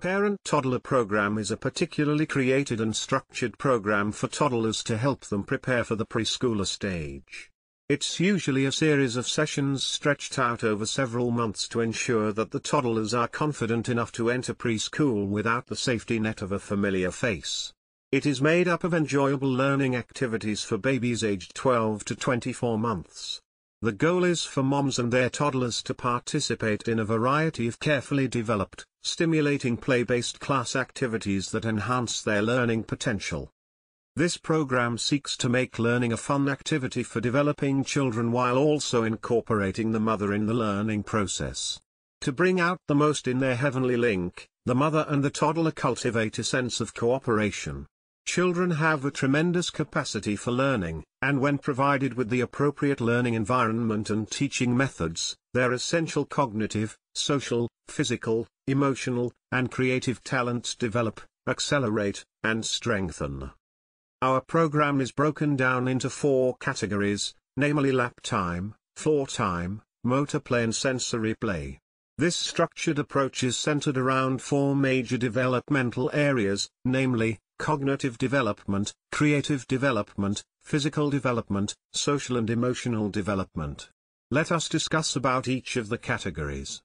A parent-toddler program is a particularly created and structured program for toddlers to help them prepare for the preschooler stage. It's usually a series of sessions stretched out over several months to ensure that the toddlers are confident enough to enter preschool without the safety net of a familiar face. It is made up of enjoyable learning activities for babies aged 12 to 24 months. The goal is for moms and their toddlers to participate in a variety of carefully developed, stimulating play-based class activities that enhance their learning potential. This program seeks to make learning a fun activity for developing children while also incorporating the mother in the learning process. To bring out the most in their heavenly link, the mother and the toddler cultivate a sense of cooperation. Children have a tremendous capacity for learning, and when provided with the appropriate learning environment and teaching methods, their essential cognitive, social, physical, emotional, and creative talents develop, accelerate, and strengthen. Our program is broken down into four categories, namely lap time, floor time, motor play, and sensory play. This structured approach is centered around four major developmental areas, namely, cognitive development, creative development, physical development, social and emotional development. Let us discuss about each of the categories.